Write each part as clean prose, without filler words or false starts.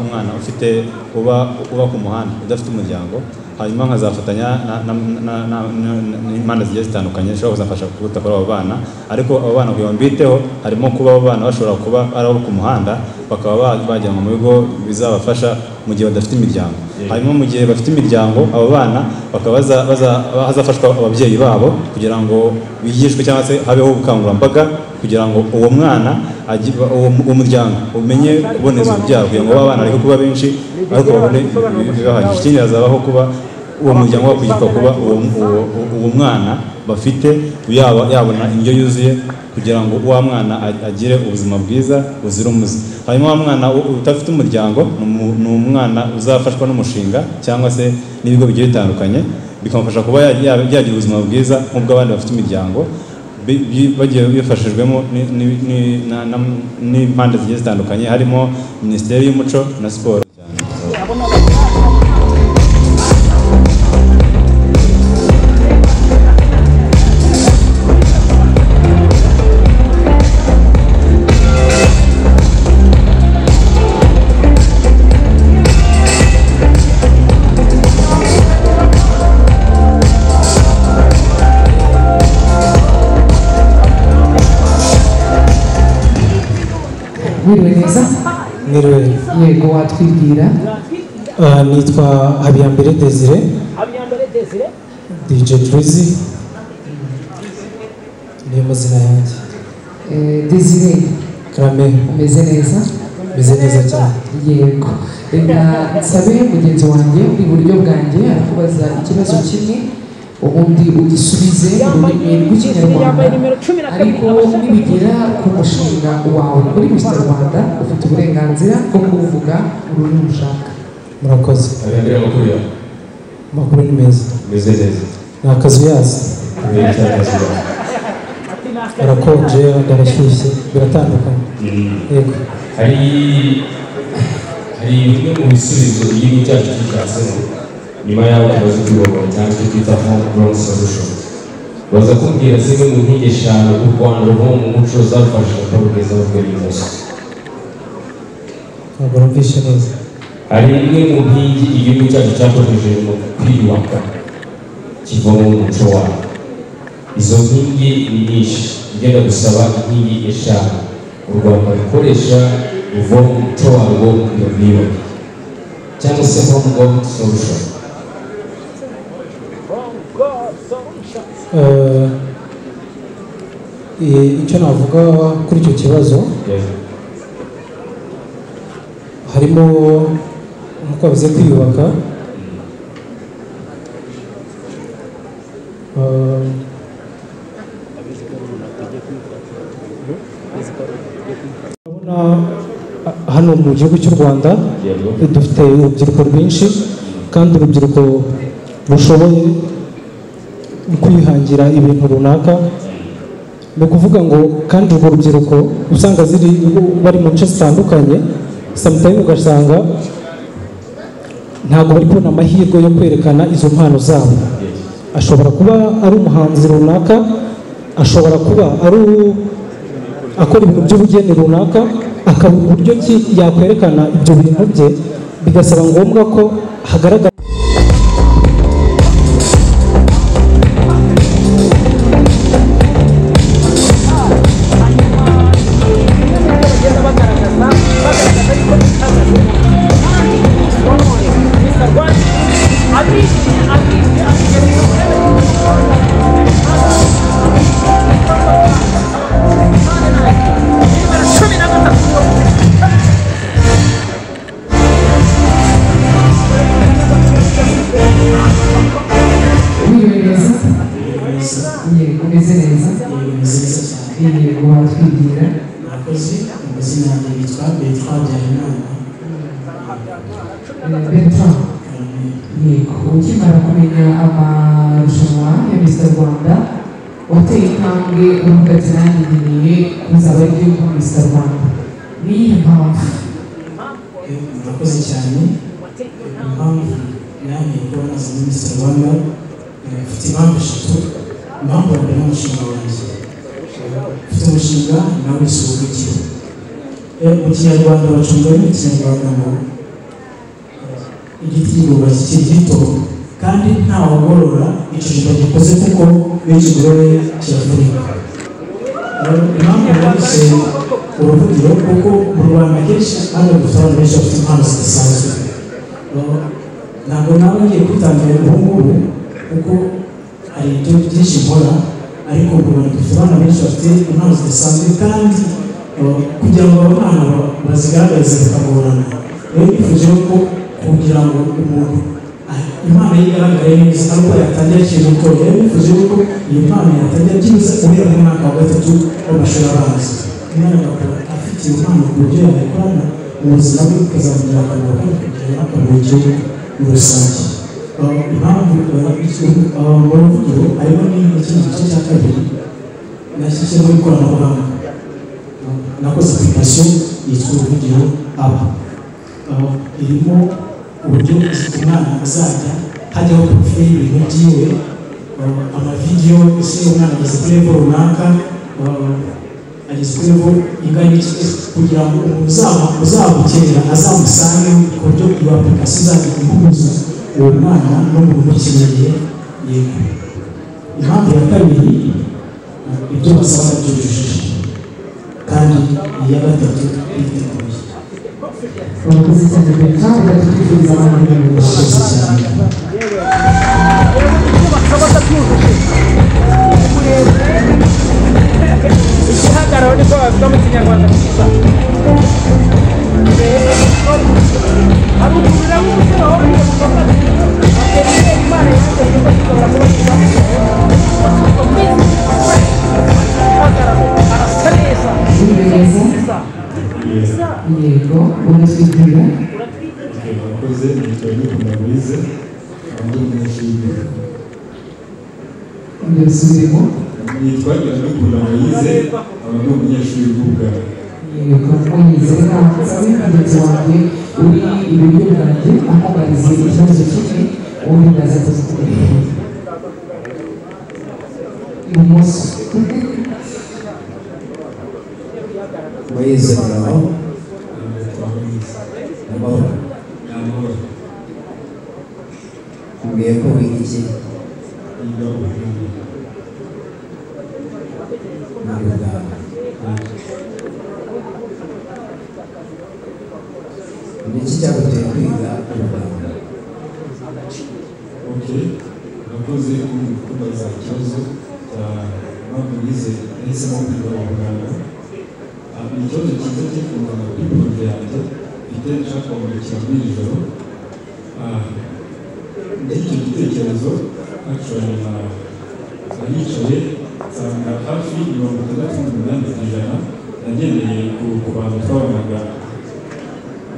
umwana ufite uba ku muhanda udafite umuryango hanyuma nkazafatanya n'imana zigiye zitandukanye zishobora kuzafasha kubuta kuri abo bana ariko abo bana kugira ngo mbiteho harimo kuba abo bana bashobora kuba ari abo ku muhanda bakaba bajyanwa mu bigo bizabafasha mu gihe badafite imiryango hanyuma mu gihe bafite imiryango abo bana bakaba bazafashwa ababyeyi babo kugira ngo bigishwe cyangwa se habeho ubukangurambaga kugira ngo uwo mwana uwo muryango umenye kuboneza urubyaro kugira ngo abana ariko kuba benshi ariko babone bibahagije ikindi azabaho kuba uwo muryango wakugirwa kuba uwo mwana bafite yabona indyo yuzuye kugira ngo uwo mwana agire ubuzima bwiza buzira umuze hanyuma uwo mwana utafite umuryango ni umwana uzafashwa n'umushinga cyangwa se n'ibigo bigiye bitandukanye bikamufasha kuba yagira ubuzima bwiza nk'ubwo abandi bafite imiryango bagiye bifashijwemo n'impande zigiye zitandukanye harimo Minisiteri y'Umuco na Siporo yego watwibwira nitwa Habiyambere Desire DJ Drizi niyo mazina yanjye Desire Krame umeze neza cyane yego ndasabe mugenzi wanjye uri buryo bwanjye arakubaza ikibazo kimwe ubundi ugisubize mu rurimi rw'Ikinyarwanda ariko nibigira ku mushinga wawe muri Mr. Rwanda ufite uburenganzira bwo kuvuga ururimi ushaka murakoze amakuru ni meza nta kazi yazi barakonje barashyushye biratandukanye yego hari bimwe mu bisubizo by'ibi cyacu cyasemo nyuma y'aho tubazo tubaho cyane twita home solution baza kumbwira zimwe mu nkingi eshanu ku Rwanda ho mu muco zafasha kubugeza ubwari bose abarumvishe neza hari imwe mu nkingi igihugu cyacu cyakoresheje mu kwiyubaka kiva mu muco wacu izo nkingi ni nyinshi igenda gusaba inkingi eshanu u Rwanda rukoresha uva mu muco warwo mu kwiyubaka cyangwa se home solution icyo navuga kuri icyo kibazo harimo nk'uko bize kwiyubaka hano mu gihugu cy'u Rwanda dufite urubyiruko rwinshi kandi urubyiruko rushoboye kwihangira ibintu runaka. Ni ukuvuga ngo kandi urwo rubyiruko usanga bari mu nce zitandukanye, sometimes ugasanga ntabwo bari kubona amahirwe yo kwerekana izo mpano zabo. Ashobora kuba ari umuhanzi runaka, ashobora kuba ari akora ibintu by'ubugeni runaka, akabura uburyo ki yakwerekana ibyo bintu bye, bigasaba ngombwa ko hagaragara.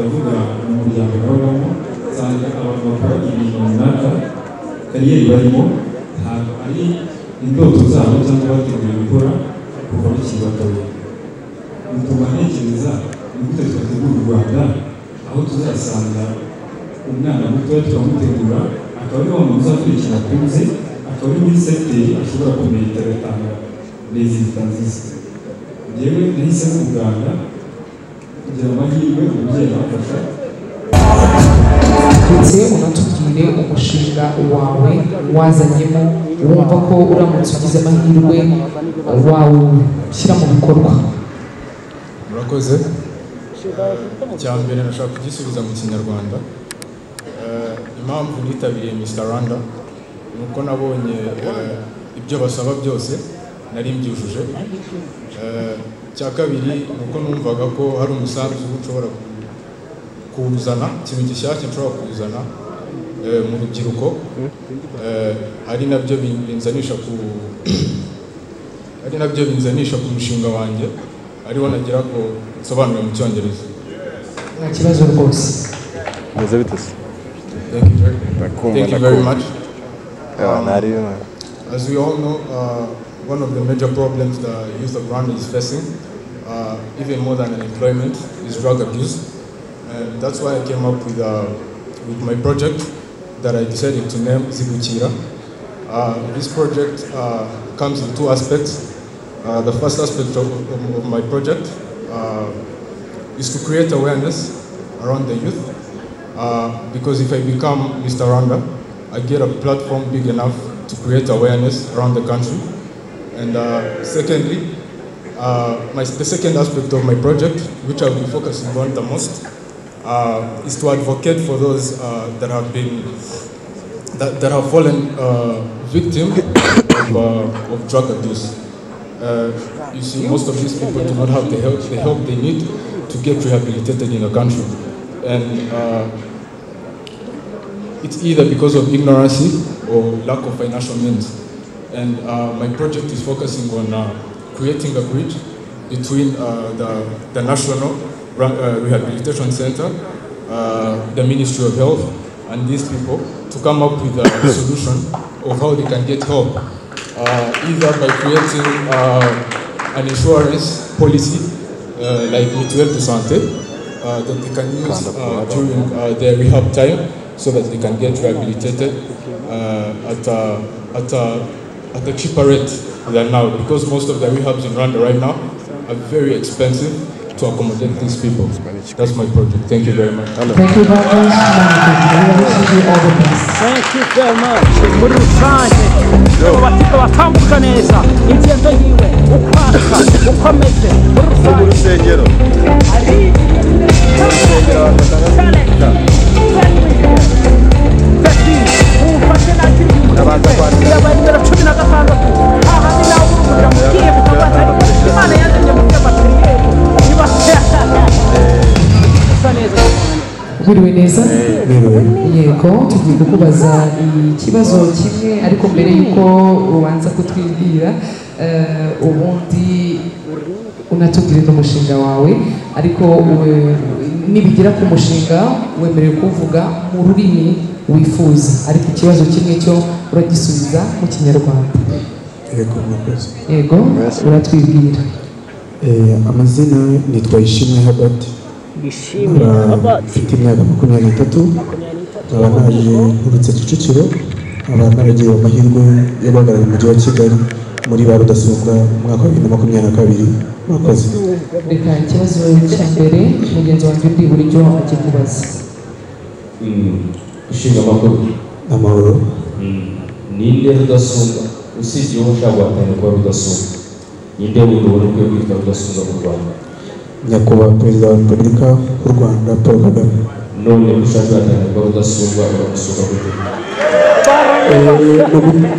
ndavuga mu muryango w'abana usanga abantu bakora ibintu runaka kariyeri barimo ntabwo ari indoto zabo cyangwa bategura gukora kuko bakibatoye bituma ntekereza nigute twategura u Rwanda aho tuzasanga umwana muto twamutegura akaba ari umuntu uzakurikira kunze akaba ari muri sekiteri ashobora kumenya agatanga bezi transition yewe nahise muganga kugira amahirwe umubyeyi afasha ndetse unatubwire umushinga wawe wazanyemo wumva ko uramutse ugize amahirwe wawushyira mu bikorwa. Murakoze. Cya mbere nashaka kugisubiza mu Kinyarwanda. Impamvu nitabiriye Mr. Rwanda nuko nabonye ibyo basaba byose nari mbyujuje. Cya kabiri nuko numvaga ko hari umusanzu ushobora kuzana ikintu gishyashya nshobora kuzana mu rubyiruko, ari nabyo binzanisha ku mushinga wanjye ariho nagira ko nsobanura mu Cyongereza nta kibazo rwose. Thank you very much. As we all know, one of the major problems the youth of Rwanda is facing, even more than unemployment, is drug abuse. And that's why I came up with my project that I decided to name Zibuchira. This project comes in two aspects. The first aspect of my project is to create awareness around the youth, because if I become Mr. Rwanda, I get a platform big enough to create awareness around the country. And secondly, the second aspect of my project, which I've been focusing on the most, is to advocate for those that have fallen victim of drug abuse. You see, most of these people do not have the help they need to get rehabilitated in the country, and it's either because of ignorance or lack of financial means. And my project is focusing on creating a bridge between the National Rehabilitation Center, the Ministry of Health, and these people to come up with a solution of how they can get help, either by creating an insurance policy like Mutuelle de Santé that they can use during their rehab time so that they can get rehabilitated at a cheaper rate than now, because most of the rehabs in Rwanda right now are very expensive to accommodate these people. That's my project. Thank you very much. Hello. Thank you very much. Thank you very much. Muri rusange abatika batambuka neza igendo yiwe ukwaka ukomeze muri rusengero ari rusengero biriwe neza yego tugiye kukubaza ikibazo kimwe ariko mbere yuko ubanza kutwibwira ubundi unatubwire umushinga wawe ariko nibigira ku mushinga wemerewe kuvuga mu rurimi wifuza ariko ikibazo kimwe cyo uragisubiza mu Kinyarwanda. Yego uratwibwira. Amazina ni Twayishimwe Hagati. Mfite imyaka 23, nkaba naje nturutse Kicukiro, nkaba naragiye amahirwe yo guhagararira umujyi wa Kigali muri ba Rudasumbwa mu mwaka wa 2022. Mwakoze. Reka ikibazo cya mbere mugenzi wanjye uri buryo akikubaza. Ushinga makuru amahoro ninde Rudasumbwa usibye ushaka guhatana kwa Rudasumbwa ninde wundi ubona ko kwitwa Rudasumbwa mu Rwanda? Nyakubahwa Perezida wa Repubulika y'u Rwanda Paul Kagame. None ushaka guhatana Rudasumbwa Rudasumbwa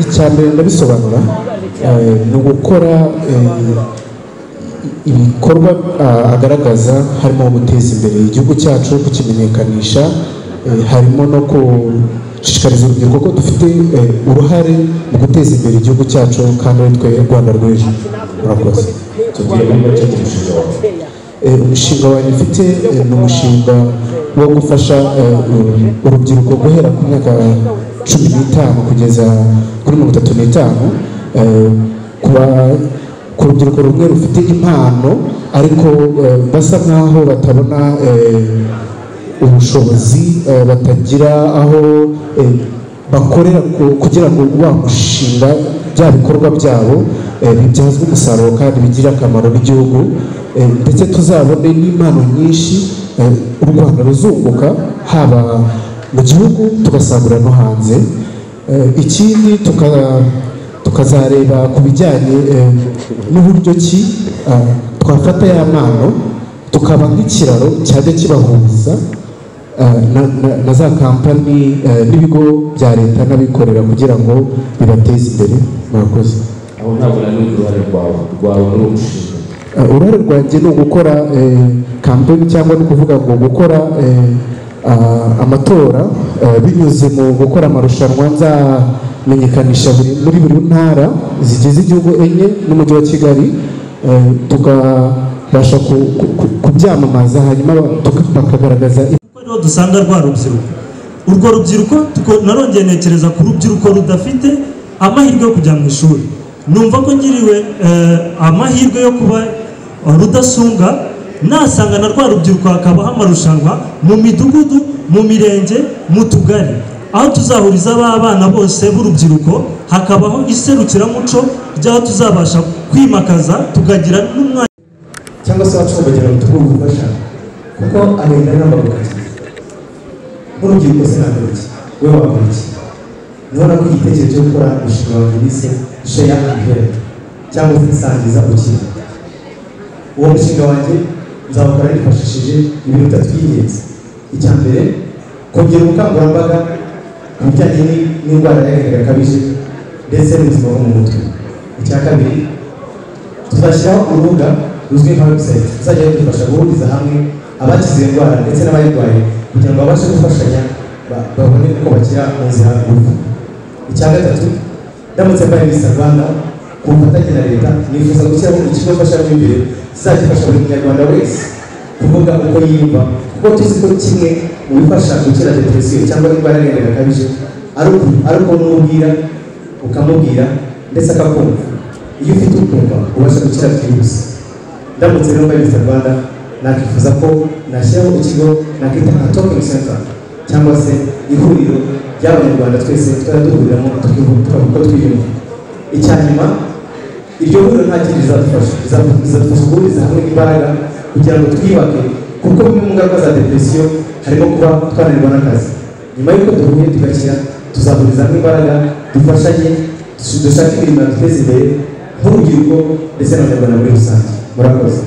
icyambe ndabisobanura no gukora ibikorwa agaragaza harimo guteza imbere igihugu cyacu kukimenyekanisha, harimo no gushishikariza urubyiruko ko dufite uruhare mu guteza imbere igihugu cyacu kandi ari twe Rwanda rw'ejo. Murakoze. umushinga wanyu ufite n'umushinga wo gufasha urubyiruko guhera ku myaka 15 kugeza kuri 35 kuba ku rubyiruko rumwe rufite impano ariko basa nkaho batabona ubushobozi batagira aho bakorera kugira ngo bamushinga bya bikorwa byabo bibyazwe umusaruro kandi bigira akamaro igihugu ndetse tuzabone n'impano nyinshi u Rwanda ruzunguka haba mu gihugu tugasagura no hanze. Ikindi tukazareba ku bijyanye n'uburyo ki twafata y'amano tukaba nk'ikiraro cyajya kibahuza na za kampani n'ibigo bya leta n'abikorera kugira ngo bibateze imbere. Murakoze. Aho ntabura n'uruhare rwawe n'umushinga. Uruhare rwanjye ni gukora kampani cyangwa no kuvuga ngo gukora amatora binyuze mu gukora amarushanwa nzamenyekanisha muri buri ntara zigize igihugu enye n'umujyi wa Kigali tukabasha kubyamamaza hanyuma bakagaragaza dusanga rwa rubyiruko. Urwo rubyiruko narongeye ntekereza ku rubyiruko rudafite amahirwe yo kujya mu ishuri. Numva ko ngiriwe amahirwe yo kuba rudasunga nasanga na rwa rubyiruko hakabaho amarushanwa mu midugudu, mu mirenge, mu tugari aho tuzahuriza abana bose b'urubyiruko hakabaho iserukiramuco ryaho tuzabasha kwimakaza tukagira n'umwanya cyangwa se wacubagira umutungo ufasha kuko arenda n'amabukati urubyiruko sinabiriki we wakuriki nibona ko igitekerezo cyo gukora umushinga wa minisi share and cyangwa se nsangiza ukiri uwo mushinga wanjye nzawukora nifashishije ibintu bitatu by'ingenzi. Icya mbere kongera ubukangurambaga ku bijyanye n'indwara y'agahinda gakabije ndetse n'ubuzima bwo mu mutwe. Icya kabiri tuzashyiraho urubuga ruzwi nka website izajya idufasha guhuriza hamwe abakize indwara ndetse n'abayirwaye kugira ngo babashe gufashanya babone uko bakira mu nzira ngufi. Icya gatatu ndamutse mbaye Mr. Rwanda ku bufatanye na leta nifuza gushyiraho ikigo mfashamyumvire kizajya gifasha buri munyarwanda wese kuvuga uko yiyumva kuko tuzi ko kimwe mu bifasha gukira depresiyo cyangwa indwara y'agahinda gakabije ari uko umubwira ukamubwira ndetse akakumva. Iyo ufite ukumva ubasha gukira byihuse. Ndamutse mbaye Mr. Rwanda nakifuza ko nashyiraho ikigo nakita nka Talking Center cyangwa se ihuriro ry'abanyarwanda twese twari duhuriramo tukavuga twiyumva. Icyanyuma iryo huriro ntacyo rizadufasha guhuriza hamwe imbaraga kugira ngo twiyubake kuko bimwe mu ngaruka za depresiyo harimo kuba twananirwa n'akazi. Nyuma y'uko duhuye tugakira tuzahuriza hamwe imbaraga dufashanye dushake imirimo yaduteza imbere nk'urubyiruko ndetse n'abanyarwanda muri rusange. Murakoze.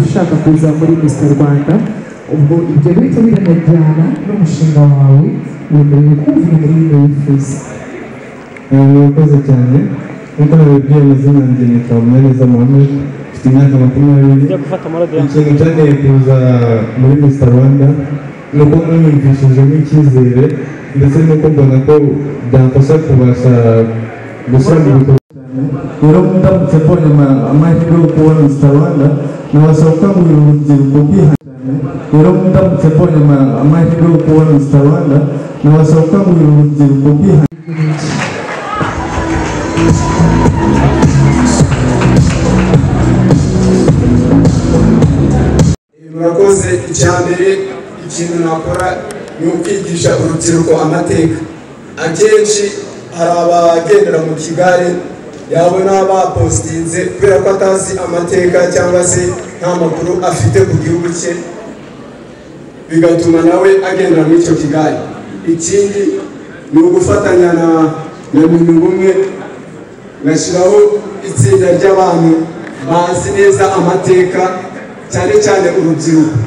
Ushaka kuza muri Mr. Rwanda ubwo ibyo bihita biranajyana n'umushinga wawe wemerewe kumvira muri iyo wifuza. Murakoze cyane. Nkuko nabibwiye amazina yanjye nitwa Munyaneza Mohamed mfite imyaka 20. Ikintu cyanteye kuza muri Mr. Rwanda ni uko niyumvishijemo icyizere ndetse nuko mbona ko byamfasha kubasha gushyira mu bikorwa. Rero ndamutse mbonye amahirwe yo kuba Mr. Rwanda nabasaba gukangurira urubyiruko kwihangana. Rero ndamutse mbonye amahirwe yo kuba Mr. Rwanda nabasaba gukangurira urubyiruko kwihangana. Murakoze. Icyambere ikintu nakora ni ukwigisha urubyiruko amateka. Akenshi hari abagendera mu kigare yabona bapostinze kubera ko atazi amateka cyangwa se nta makuru afite ku gihugu cye bigatuma nawe agendera muri icyo kigare. Ikindi ni ugufatanya na bintu bumwe nashyiraho itsinda ry'abantu bazi neza amateka cyane cyane urubyiruko.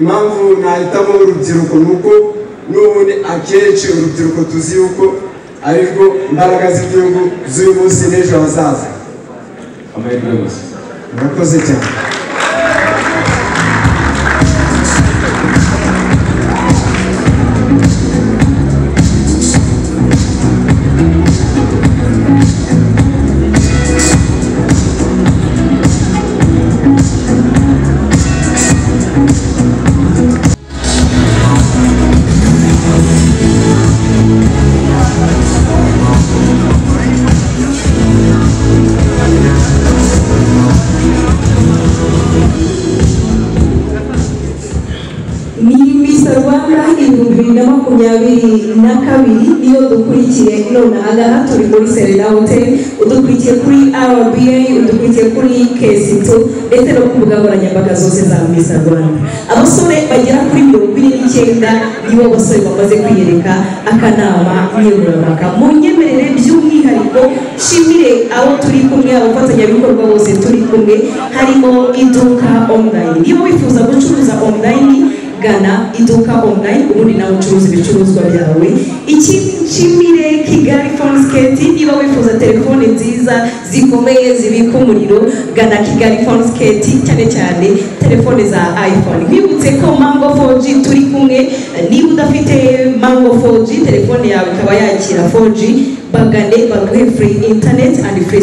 Impamvu nahitamo urubyiruko nuko n'ubundi akenshi urubyiruko tuzi yuko ariko imbaraga z'igihugu z'uyu munsi n'ejo hazaza. Murakoze cyane. Abasore bagera kuri 29 nibo basore bamaze kwiyereka akanama nyoborambaga. Munyemerere by'umwihariko shimire abo turi kumwe, abafatanyabikorwa bose turi kumwe, harimo iduka online. Niba wifuza gucuruza online, gana iduka online ubundi nawe ucuruza ibicuruzwa byawe. Iki shimire Kigali Fonsketi. Niba wifuza telefone nziza zikomeye zibika umuriro, gana Kigali Fonsketi, cyane cyane telefone za iPhone. Bibutse ko Mango 4G turi kumwe. Niba udafite Mango 4G telefone yawe ikaba yakira 4G, bagane baguhe free internet and free